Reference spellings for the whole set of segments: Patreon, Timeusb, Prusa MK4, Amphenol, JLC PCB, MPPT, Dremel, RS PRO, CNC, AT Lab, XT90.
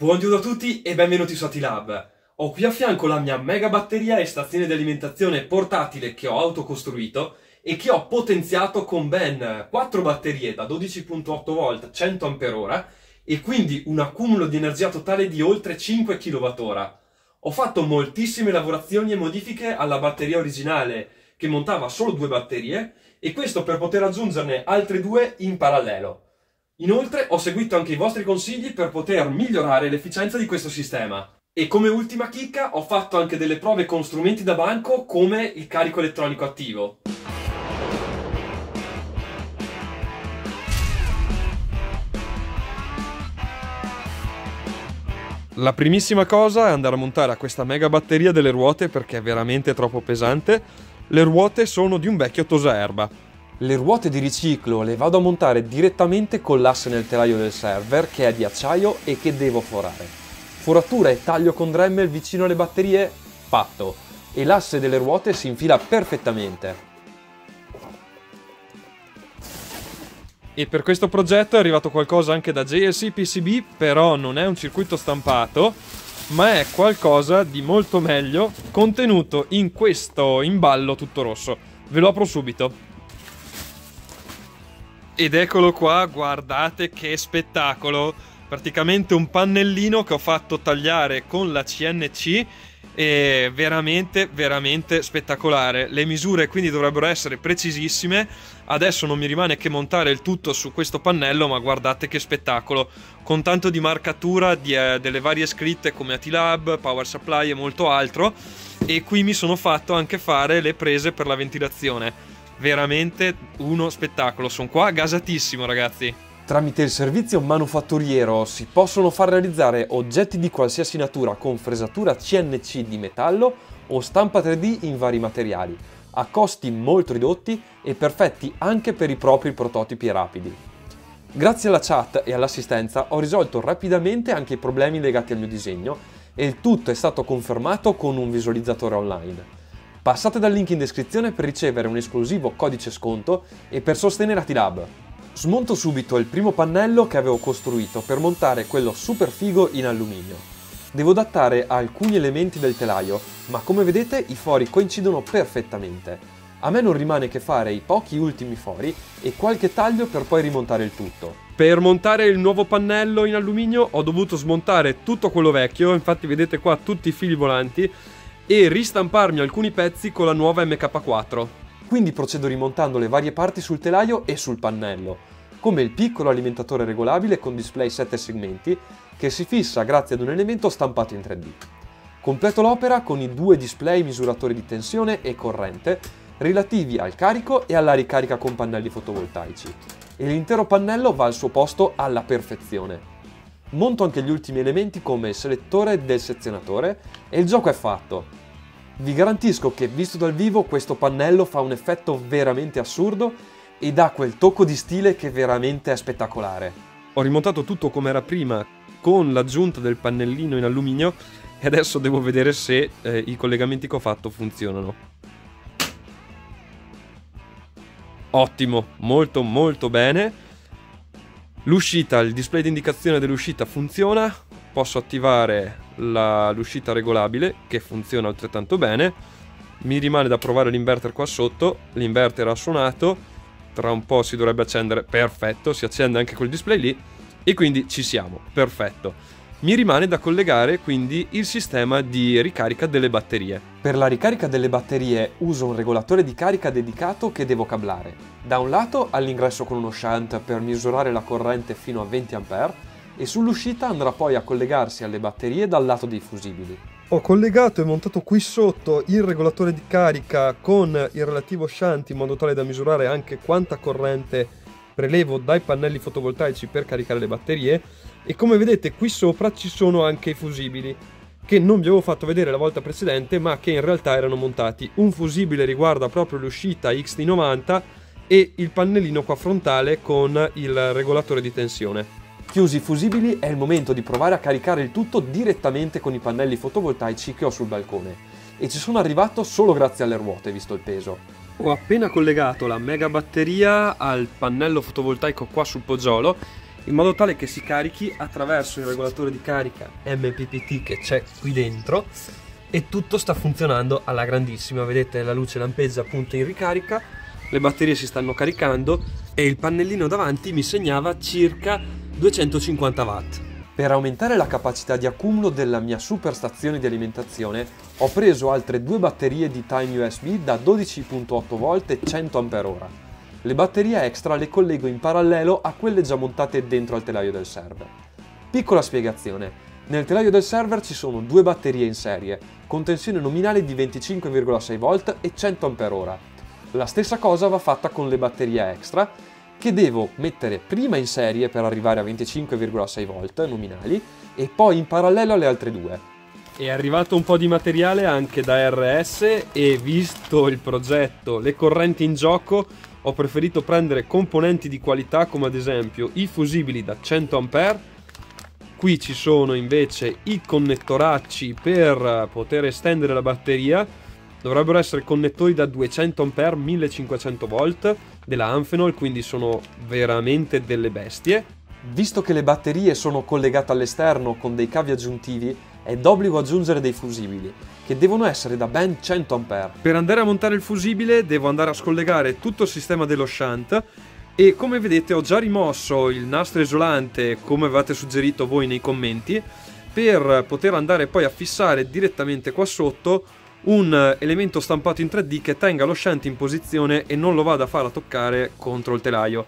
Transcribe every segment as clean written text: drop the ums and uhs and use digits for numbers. Buongiorno a tutti e benvenuti su AT Lab. Ho qui a fianco la mia mega batteria e stazione di alimentazione portatile che ho autocostruito e che ho potenziato con ben 4 batterie da 12.8 volt 100 Ah e quindi un accumulo di energia totale di oltre 5 kWh. Ho fatto moltissime lavorazioni e modifiche alla batteria originale che montava solo 2 batterie e questo per poter aggiungerne altre 2 in parallelo. Inoltre ho seguito anche i vostri consigli per poter migliorare l'efficienza di questo sistema. E come ultima chicca ho fatto anche delle prove con strumenti da banco come il carico elettronico attivo. La primissima cosa è andare a montare a questa mega batteria delle ruote perché è veramente troppo pesante. Le ruote sono di un vecchio tosaerba. Le ruote di riciclo le vado a montare direttamente con l'asse nel telaio del server che è di acciaio e che devo forare. Foratura e taglio con Dremel vicino alle batterie, fatto, e l'asse delle ruote si infila perfettamente. E per questo progetto è arrivato qualcosa anche da JLC PCB, però non è un circuito stampato, ma è qualcosa di molto meglio contenuto in questo imballo tutto rosso. Ve lo apro subito. Ed eccolo qua, guardate che spettacolo! Praticamente un pannellino che ho fatto tagliare con la CNC è veramente spettacolare. Le misure quindi dovrebbero essere precisissime. Adesso non mi rimane che montare il tutto su questo pannello, ma guardate che spettacolo! Con tanto di marcatura delle varie scritte come AT Lab, Power Supply e molto altro. E qui mi sono fatto anche fare le prese per la ventilazione. Veramente uno spettacolo, sono qua gasatissimo ragazzi. Tramite il servizio manufatturiero si possono far realizzare oggetti di qualsiasi natura con fresatura CNC di metallo o stampa 3D in vari materiali, a costi molto ridotti e perfetti anche per i propri prototipi rapidi. Grazie alla chat e all'assistenza ho risolto rapidamente anche i problemi legati al mio disegno e il tutto è stato confermato con un visualizzatore online. Passate dal link in descrizione per ricevere un esclusivo codice sconto e per sostenere AT Lab. Smonto subito il primo pannello che avevo costruito per montare quello super figo in alluminio. Devo adattare alcuni elementi del telaio, ma come vedete i fori coincidono perfettamente. A me non rimane che fare i pochi ultimi fori e qualche taglio per poi rimontare il tutto. Per montare il nuovo pannello in alluminio ho dovuto smontare tutto quello vecchio, infatti vedete qua tutti i fili volanti, e ristamparmi alcuni pezzi con la nuova MK4. Quindi procedo rimontando le varie parti sul telaio e sul pannello, come il piccolo alimentatore regolabile con display 7 segmenti che si fissa grazie ad un elemento stampato in 3D. Completo l'opera con i 2 display misuratori di tensione e corrente relativi al carico e alla ricarica con pannelli fotovoltaici, e l'intero pannello va al suo posto alla perfezione. Monto anche gli ultimi elementi come il selettore del sezionatore e il gioco è fatto. Vi garantisco che visto dal vivo questo pannello fa un effetto veramente assurdo e dà quel tocco di stile che veramente è spettacolare. Ho rimontato tutto come era prima con l'aggiunta del pannellino in alluminio e adesso devo vedere se i collegamenti che ho fatto funzionano. Ottimo, molto bene. L'uscita, il display di indicazione dell'uscita funziona, posso attivare l'uscita regolabile che funziona altrettanto bene, mi rimane da provare l'inverter qua sotto, l'inverter ha suonato, tra un po' si dovrebbe accendere, perfetto, si accende anche quel display lì e quindi ci siamo, perfetto. Mi rimane da collegare quindi il sistema di ricarica delle batterie. Per la ricarica delle batterie uso un regolatore di carica dedicato che devo cablare. Da un lato all'ingresso con uno shunt per misurare la corrente fino a 20 A e sull'uscita andrà poi a collegarsi alle batterie dal lato dei fusibili. Ho collegato e montato qui sotto il regolatore di carica con il relativo shunt in modo tale da misurare anche quanta corrente prelevo dai pannelli fotovoltaici per caricare le batterie. E come vedete qui sopra ci sono anche i fusibili che non vi avevo fatto vedere la volta precedente ma che in realtà erano montati. Un fusibile riguarda proprio l'uscita XT90 e il pannellino qua frontale con il regolatore di tensione. Chiusi i fusibili è il momento di provare a caricare il tutto direttamente con i pannelli fotovoltaici che ho sul balcone e ci sono arrivato solo grazie alle ruote visto il peso. Ho appena collegato la mega batteria al pannello fotovoltaico qua sul poggiolo in modo tale che si carichi attraverso il regolatore di carica MPPT che c'è qui dentro, e tutto sta funzionando alla grandissima. Vedete, la luce lampeggia appunto in ricarica, le batterie si stanno caricando e il pannellino davanti mi segnava circa 250 watt. Per aumentare la capacità di accumulo della mia super stazione di alimentazione ho preso altre due batterie di Time USB da 12.8V e 100 Ah. Le batterie extra le collego in parallelo a quelle già montate dentro al telaio del server. Piccola spiegazione: nel telaio del server ci sono due batterie in serie con tensione nominale di 25,6V e 100 Ah. La stessa cosa va fatta con le batterie extra, che devo mettere prima in serie per arrivare a 25,6V nominali e poi in parallelo alle altre due. È arrivato un po' di materiale anche da RS e, visto il progetto, le correnti in gioco, ho preferito prendere componenti di qualità come ad esempio i fusibili da 100 Ah. Qui ci sono invece i connettoracci per poter estendere la batteria, dovrebbero essere connettori da 200 Ah 1500V della Amphenol, quindi sono veramente delle bestie. Visto che le batterie sono collegate all'esterno con dei cavi aggiuntivi, è d'obbligo aggiungere dei fusibili, che devono essere da ben 100 Ah. Per andare a montare il fusibile devo andare a scollegare tutto il sistema dello shunt, e come vedete ho già rimosso il nastro isolante come avevate suggerito voi nei commenti, per poter andare poi a fissare direttamente qua sotto un elemento stampato in 3D che tenga lo shunt in posizione e non lo vada a far a toccare contro il telaio.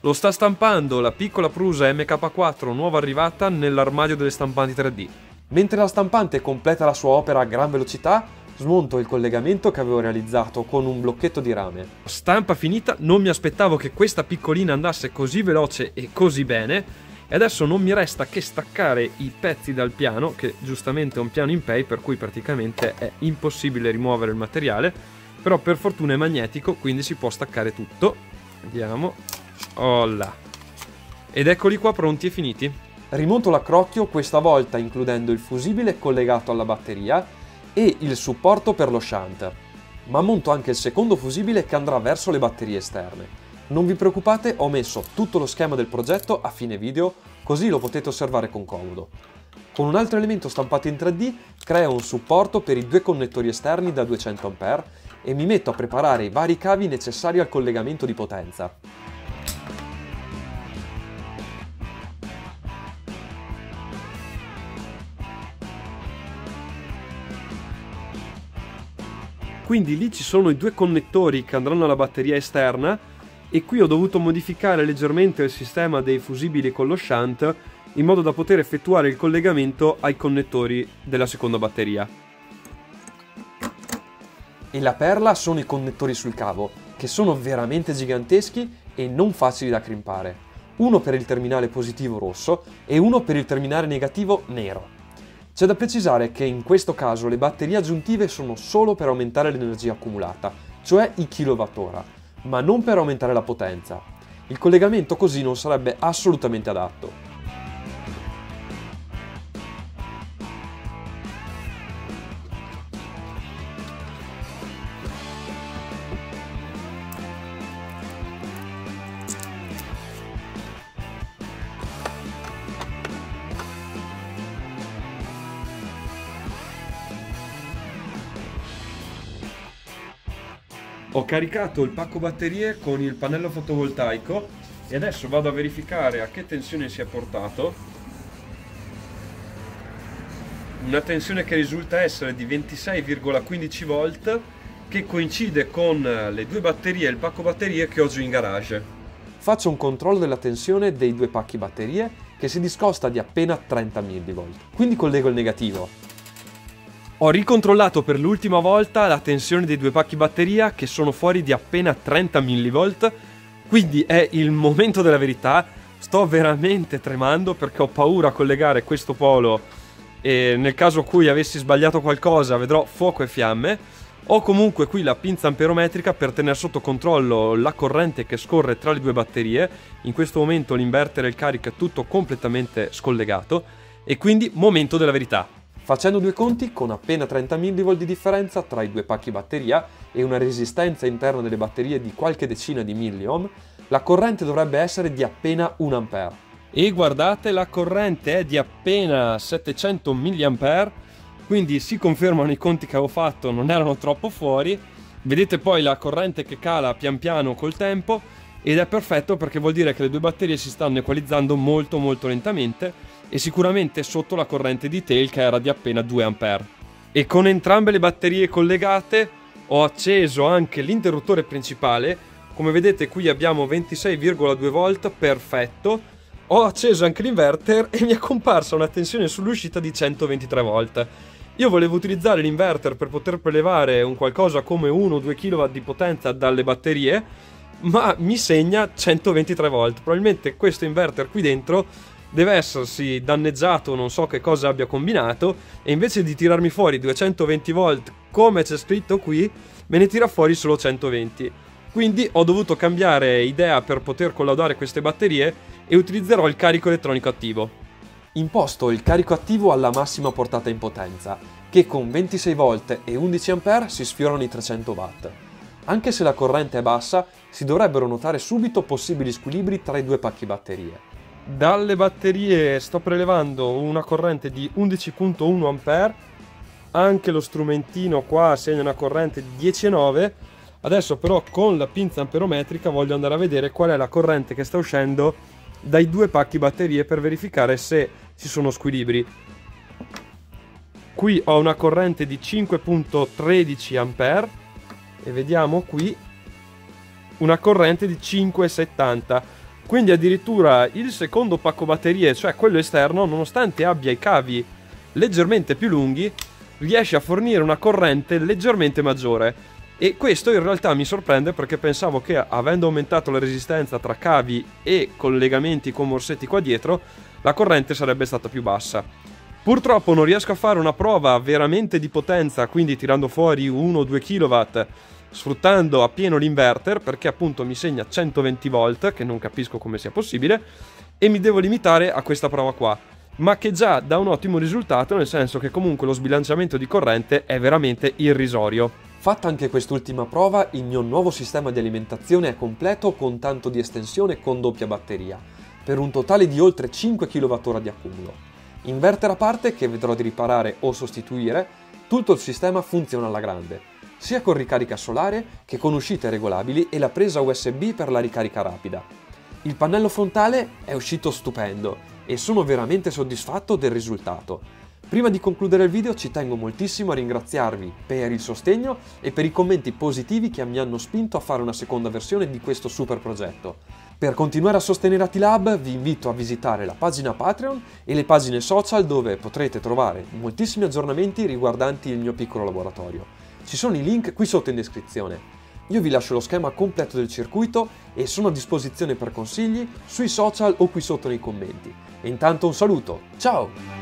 Lo sta stampando la piccola Prusa MK4 nuova arrivata nell'armadio delle stampanti 3D. Mentre la stampante completa la sua opera a gran velocità, smonto il collegamento che avevo realizzato con un blocchetto di rame. Stampa finita, non mi aspettavo che questa piccolina andasse così veloce e così bene, e adesso non mi resta che staccare i pezzi dal piano, che giustamente è un piano in pay per cui praticamente è impossibile rimuovere il materiale, però per fortuna è magnetico quindi si può staccare tutto. Vediamo, olà, ed eccoli qua pronti e finiti. Rimonto l'accrocchio, questa volta includendo il fusibile collegato alla batteria e il supporto per lo shunt, ma monto anche il secondo fusibile che andrà verso le batterie esterne. Non vi preoccupate, ho messo tutto lo schema del progetto a fine video, così lo potete osservare con comodo. Con un altro elemento stampato in 3D creo un supporto per i due connettori esterni da 200 Ah e mi metto a preparare i vari cavi necessari al collegamento di potenza. Quindi lì ci sono i due connettori che andranno alla batteria esterna, e qui ho dovuto modificare leggermente il sistema dei fusibili con lo shunt in modo da poter effettuare il collegamento ai connettori della seconda batteria. E la perla sono i connettori sul cavo, che sono veramente giganteschi e non facili da crimpare. Uno per il terminale positivo rosso e uno per il terminale negativo nero. C'è da precisare che in questo caso le batterie aggiuntive sono solo per aumentare l'energia accumulata, cioè i kWh, ma non per aumentare la potenza. Il collegamento così non sarebbe assolutamente adatto. Ho caricato il pacco batterie con il pannello fotovoltaico e adesso vado a verificare a che tensione si è portato. Una tensione che risulta essere di 26,15V, che coincide con le due batterie e il pacco batterie che ho giù in garage. Faccio un controllo della tensione dei due pacchi batterie, che si discosta di appena 30 mV, quindi collego il negativo. Ho ricontrollato per l'ultima volta la tensione dei due pacchi batteria, che sono fuori di appena 30 mV, quindi è il momento della verità. Sto veramente tremando perché ho paura a collegare questo polo e nel caso in cui avessi sbagliato qualcosa vedrò fuoco e fiamme. Ho comunque qui la pinza amperometrica per tenere sotto controllo la corrente che scorre tra le due batterie. In questo momento l'inverter e il carica è tutto completamente scollegato e quindi momento della verità. Facendo due conti, con appena 30 mV di differenza tra i due pacchi batteria e una resistenza interna delle batterie di qualche decina di milliohm, la corrente dovrebbe essere di appena 1 A. e guardate, la corrente è di appena 700 mA, quindi si confermano i conti che avevo fatto, non erano troppo fuori. Vedete poi la corrente che cala pian piano col tempo, ed è perfetto perché vuol dire che le due batterie si stanno equalizzando molto molto lentamente e sicuramente sotto la corrente di tail che era di appena 2 A. E con entrambe le batterie collegate ho acceso anche l'interruttore principale. Come vedete qui abbiamo 26,2 V, perfetto. Ho acceso anche l'inverter e mi è comparsa una tensione sull'uscita di 123 V. Io volevo utilizzare l'inverter per poter prelevare un qualcosa come 1-2 kW di potenza dalle batterie, ma mi segna 123 V. Probabilmente questo inverter qui dentro deve essersi danneggiato, non so che cosa abbia combinato, e invece di tirarmi fuori 220 V come c'è scritto qui, me ne tira fuori solo 120. Quindi ho dovuto cambiare idea per poter collaudare queste batterie e utilizzerò il carico elettronico attivo. Imposto il carico attivo alla massima portata in potenza, che con 26 V e 11 A si sfiorano i 300 W. Anche se la corrente è bassa, si dovrebbero notare subito possibili squilibri tra i due pacchi batterie. Dalle batterie sto prelevando una corrente di 11,1 A, anche lo strumentino qua segna una corrente di 10,9. Adesso però con la pinza amperometrica voglio andare a vedere qual è la corrente che sta uscendo dai due pacchi batterie per verificare se ci sono squilibri. Qui ho una corrente di 5,13 A e vediamo qui una corrente di 5,70. Quindi addirittura il secondo pacco batterie, cioè quello esterno, nonostante abbia i cavi leggermente più lunghi, riesce a fornire una corrente leggermente maggiore. E questo in realtà mi sorprende perché pensavo che, avendo aumentato la resistenza tra cavi e collegamenti con morsetti qua dietro, la corrente sarebbe stata più bassa. Purtroppo non riesco a fare una prova veramente di potenza, quindi tirando fuori 1-2 kW sfruttando a pieno l'inverter, perché appunto mi segna 120 V, che non capisco come sia possibile, e mi devo limitare a questa prova qua, ma che già dà un ottimo risultato, nel senso che comunque lo sbilanciamento di corrente è veramente irrisorio. Fatta anche quest'ultima prova, il mio nuovo sistema di alimentazione è completo con tanto di estensione con doppia batteria, per un totale di oltre 5 kWh di accumulo. Inverter a parte, che vedrò di riparare o sostituire, tutto il sistema funziona alla grande, sia con ricarica solare che con uscite regolabili e la presa USB per la ricarica rapida. Il pannello frontale è uscito stupendo e sono veramente soddisfatto del risultato. Prima di concludere il video ci tengo moltissimo a ringraziarvi per il sostegno e per i commenti positivi che mi hanno spinto a fare una seconda versione di questo super progetto. Per continuare a sostenere AT Lab vi invito a visitare la pagina Patreon e le pagine social, dove potrete trovare moltissimi aggiornamenti riguardanti il mio piccolo laboratorio. Ci sono i link qui sotto in descrizione. Io vi lascio lo schema completo del circuito e sono a disposizione per consigli sui social o qui sotto nei commenti. E intanto un saluto, ciao!